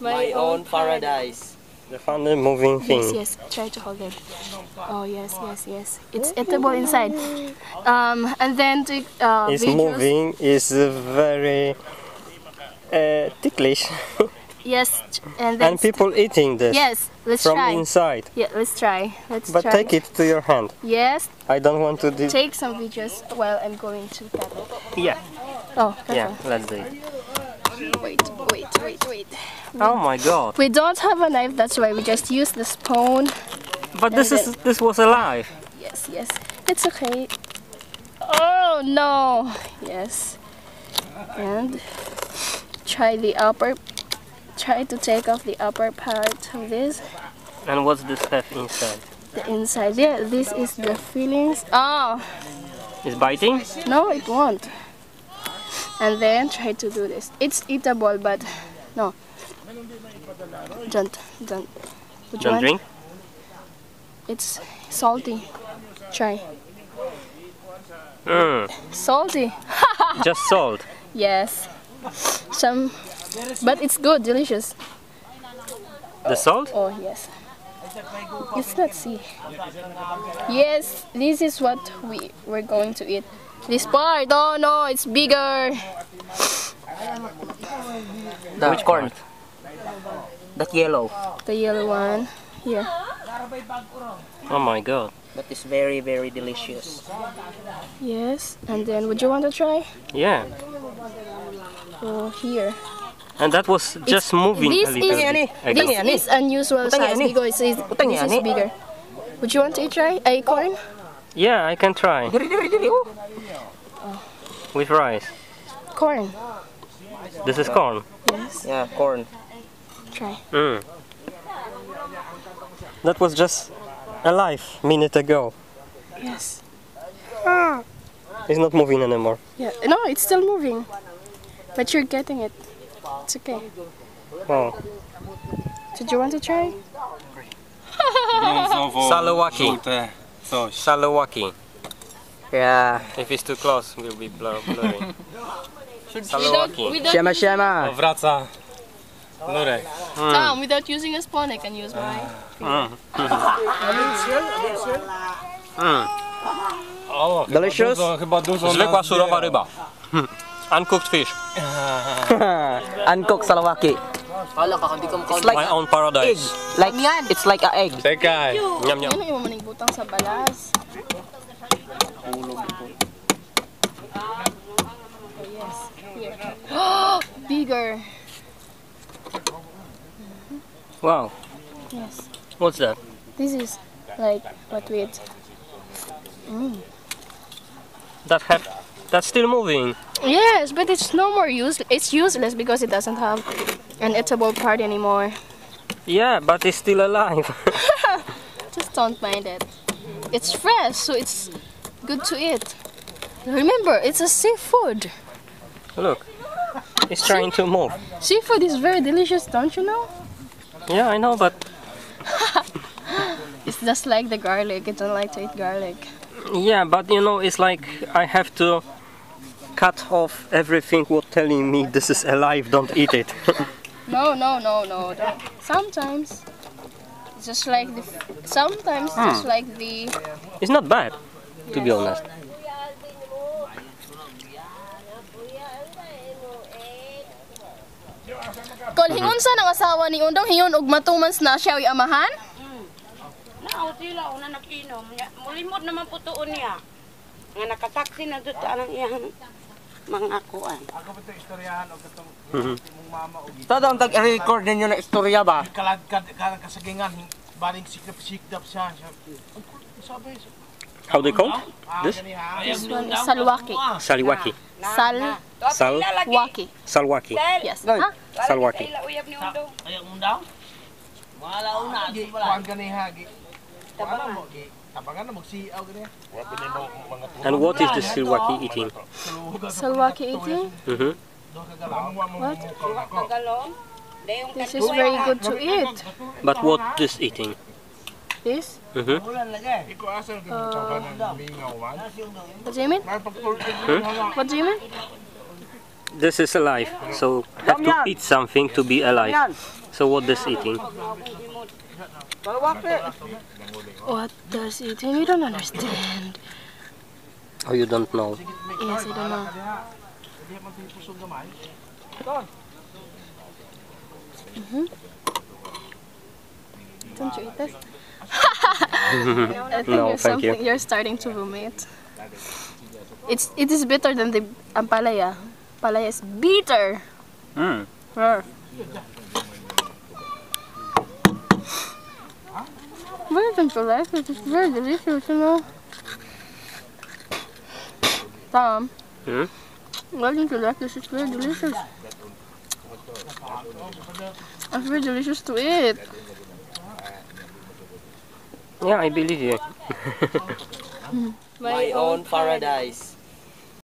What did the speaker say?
my own paradise. The founder moving thing. Yes, yes. Try to hold them. Oh yes, yes, yes. It's edible inside. And then the it's moving. It's very ticklish. Yes, and people eating this. Yes, let's from try. Inside. Yeah, let's try. Let's but try. Take it to your hand. Yes. I don't want to take some videos while I'm going to cut it. Yeah. Oh. Yeah. All. Let's do it. Wait, wait, wait, wait. Oh my God. We don't have a knife, that's why we just use the spoon. But this was alive. Yes, yes. It's okay. Oh no. Yes. And try the upper. Try to take off the upper part of this. And what's this stuff inside? The inside, yeah, this is the fillings. Oh! It's biting? No, it won't. And then try to do this. It's eatable, but no. Don't. Would you want? Drink? It's salty. Try. Salty. Just salt? Yes. Some. But it's good, delicious. The salt? Oh yes. Let's see. Yes, this is what we're going to eat. This part. Oh no, it's bigger. Which corn? That yellow. The yellow one. Here. Oh my God. But it's very, very delicious. Yes. And then, would you want to try? Yeah. Oh, here. And that was just moving a little bit. This is unusual size because this is bigger. Would you want to try acorn? Yeah, I can try. With rice. Corn. This is corn? Yes. Yeah, corn. Try. That was just alive a minute ago. Yes. It's not moving anymore. Yeah. No, it's still moving. But you're getting it. It's okay. Oh. Did you want to try? Salawaki. Salawaki. Yeah. If it's too close, we'll be blurry. Salawaki. Shema shema. Wraca. Tom, without using a spoon, I can use mine. Delicious. Zwykła surowa ryba. Uncooked fish. Uncooked Salawaki. It's like my own paradise. Egg. Like it's like an egg. Sekai. Yum yum. Yes. Here. Bigger. Wow. Yes. What's that? This is like what we ate. That happened. That's still moving. Yes, but it's no more useless. It's useless because it doesn't have an edible part anymore. Yeah, but it's still alive. Just don't mind it. It's fresh, so it's good to eat. Remember, it's a seafood. Look, it's trying to move. Seafood is very delicious, don't you know? Yeah, I know, but... It's just like the garlic. I don't like to eat garlic. Yeah, but you know, it's like I have to... cut off everything while telling me this is alive, don't eat it. No. Don't. Sometimes, just like the. Sometimes, just like the. It's not bad, to be honest. Kol hingon sa nang asawa ni Undong hiyon ug matumans na siya amahan? Nao sila una nakinom, mulimot naman po tuon niya. Nga nakataksi na doon sa anong iyang mga kuan. Ito daw tag-record ninyo na istorya ba? Kasagingan, baring sikap-sikap siya. How do you call this? This one is Salawaki. Salawaki. Salawaki. Salawaki. Yes. Salawaki. Ayaw undaw? Wala una. Kuan ka nihagi. Wala mo. And what is the Salawaki eating? Salawaki eating? What? This is very good to eat. But what is eating? This? What do you mean? What do you mean? This is alive, so have to eat something to be alive. So what is eating? What does eating? You don't understand. Oh, you don't know? Yes, I don't know. Mm-hmm. Don't you eat this? I think no, you're starting to vomit. It is bitter than the ampalaya. Ampalaya is bitter. Mm. Welcome to life. It is very delicious, you know. Tom. Hmm? Welcome to life. This is very delicious. It's very delicious to eat. Yeah, I believe you. My own paradise.